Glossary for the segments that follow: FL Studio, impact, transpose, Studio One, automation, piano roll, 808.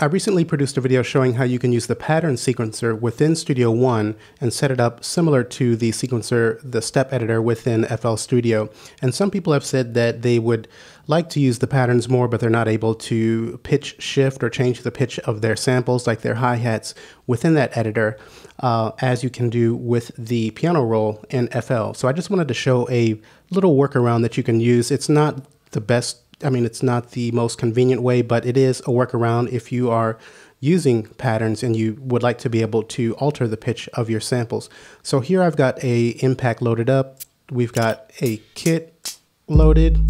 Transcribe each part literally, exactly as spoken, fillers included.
I recently produced a video showing how you can use the pattern sequencer within Studio One and set it up similar to the sequencer, the step editor within F L Studio. And some people have said that they would like to use the patterns more, but they're not able to pitch shift or change the pitch of their samples, like their hi-hats, within that editor, uh, as you can do with the piano roll in F L. So I just wanted to show a little workaround that you can use. It's not the best I mean, it's not the most convenient way, but it is a workaround if you are using patterns and you would like to be able to alter the pitch of your samples. So here I've got a impact loaded up. We've got a kit loaded.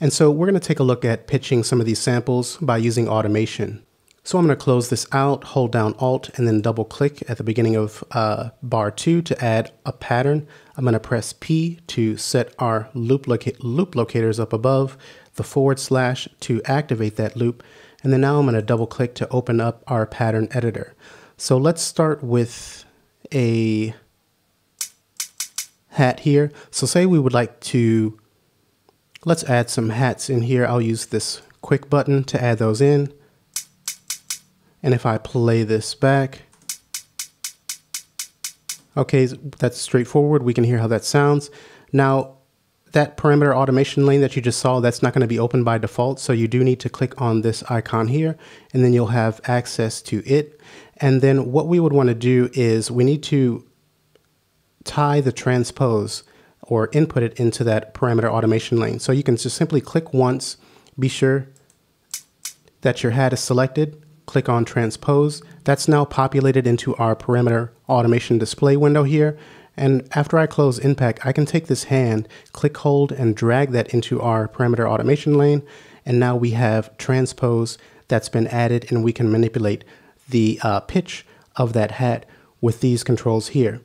And so we're going to take a look at pitching some of these samples by using automation. So I'm going to close this out, hold down Alt, and then double click at the beginning of uh, bar two to add a pattern. I'm going to press P to set our loop, loca loop locators up above, the forward slash to activate that loop. And then now I'm going to double click to open up our pattern editor. So let's start with a hat here. So say we would like to, let's add some hats in here. I'll use this quick button to add those in. And if I play this back, okay, that's straightforward. We can hear how that sounds. Now, that parameter automation lane that you just saw, that's not going to be open by default. So you do need to click on this icon here, and then you'll have access to it. And then what we would want to do is we need to tie the transpose or input it into that parameter automation lane. So you can just simply click once, be sure that your hat is selected. Click on transpose. That's now populated into our parameter automation display window here. And after I close impact, I can take this hand, click hold, and drag that into our parameter automation lane. And now we have transpose that's been added, and we can manipulate the uh, pitch of that hat with these controls here.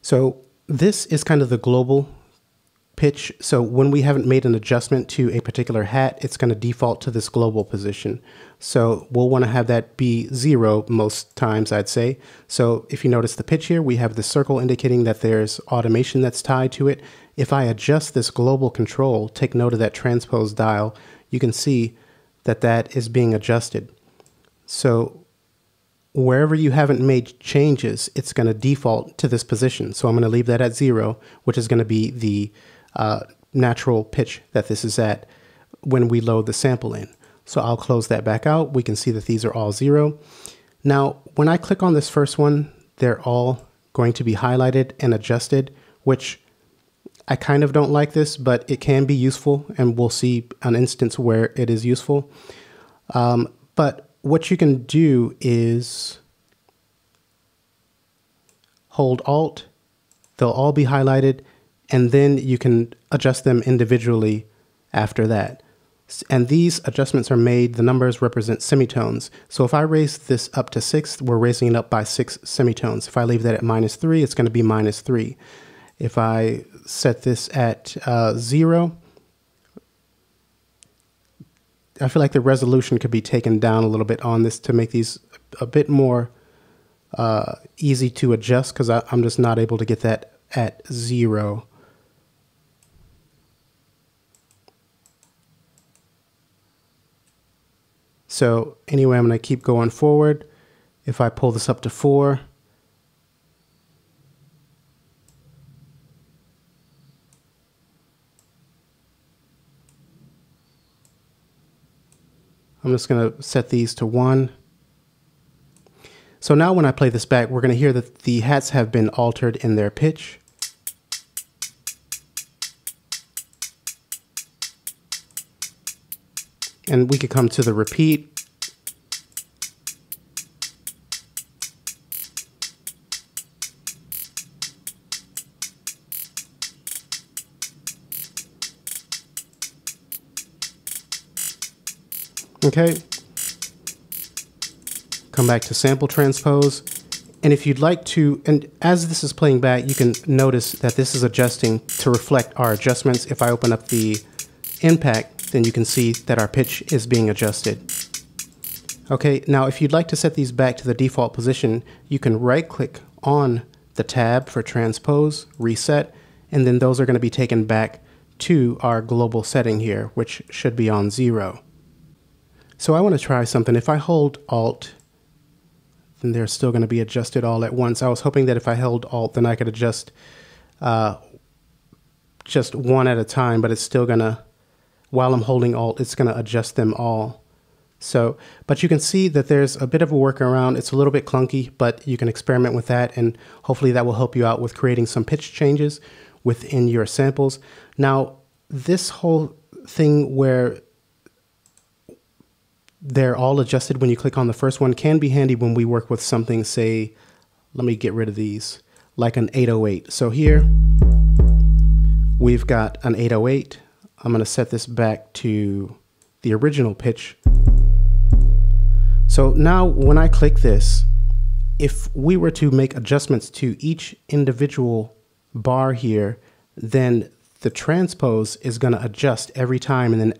So this is kind of the global pitch. So when we haven't made an adjustment to a particular hat, it's going to default to this global position. So we'll want to have that be zero most times, I'd say. So if you notice the pitch here, we have the circle indicating that there's automation that's tied to it. If I adjust this global control, take note of that transpose dial, you can see that that is being adjusted. So wherever you haven't made changes, it's going to default to this position. So I'm going to leave that at zero, which is going to be the Uh, natural pitch that this is at when we load the sample in. So I'll close that back out. We can see that these are all zero. Now, when I click on this first one, they're all going to be highlighted and adjusted, which I kind of don't like this, but it can be useful, and we'll see an instance where it is useful. Um, but what you can do is hold Alt, they'll all be highlighted, and then you can adjust them individually after that. And these adjustments are made, the numbers represent semitones. So if I raise this up to six, we're raising it up by six semitones. If I leave that at minus three, it's going to be minus three. If I set this at uh, zero, I feel like the resolution could be taken down a little bit on this to make these a bit more uh, easy to adjust, because I'm just not able to get that at zero. So anyway, I'm going to keep going forward. If I pull this up to four, I'm just going to set these to one. So now when I play this back, we're going to hear that the hats have been altered in their pitch. And we could come to the repeat. Okay. Come back to sample transpose. And if you'd like to, and as this is playing back, you can notice that this is adjusting to reflect our adjustments. If I open up the impact, then you can see that our pitch is being adjusted. Okay, now if you'd like to set these back to the default position, you can right click on the tab for transpose, reset, and then those are going to be taken back to our global setting here, which should be on zero. So I want to try something. If I hold Alt, then they're still going to be adjusted all at once. I was hoping that if I held Alt, then I could adjust uh, just one at a time, but it's still going to, while I'm holding Alt, it's going to adjust them all. So, but you can see that there's a bit of a workaround. It's a little bit clunky, but you can experiment with that, and hopefully that will help you out with creating some pitch changes within your samples. Now, this whole thing where they're all adjusted when you click on the first one can be handy when we work with something, say, let me get rid of these, like an eight oh eight. So here we've got an eight oh eight. I'm going to set this back to the original pitch. So now when I click this, if we were to make adjustments to each individual bar here, then the transpose is going to adjust every time. And then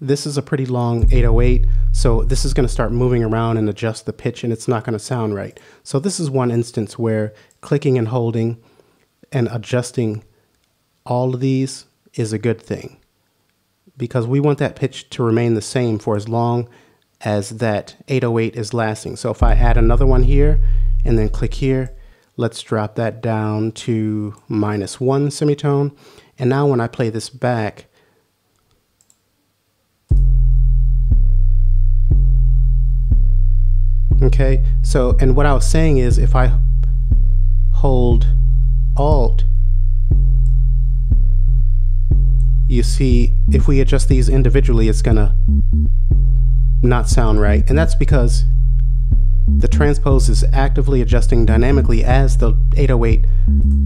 this is a pretty long eight oh eight. So this is going to start moving around and adjust the pitch, and it's not going to sound right. So this is one instance where clicking and holding and adjusting all of these is a good thing, because we want that pitch to remain the same for as long as that eight oh eight is lasting. So if I add another one here and then click here, let's drop that down to minus one semitone. And now when I play this back, okay, so, and what I was saying is if I hold Alt, you see, if we adjust these individually, it's gonna not sound right. And that's because the transpose is actively adjusting dynamically as the eight oh eight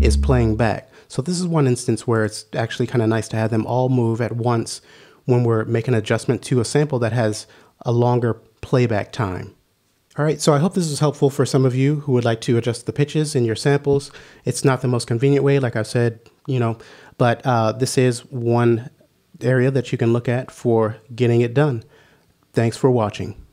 is playing back. So this is one instance where it's actually kind of nice to have them all move at once when we're making an adjustment to a sample that has a longer playback time. All right, so I hope this is helpful for some of you who would like to adjust the pitches in your samples. It's not the most convenient way, like I've said, you know, but uh, this is one area that you can look at for getting it done. Thanks for watching.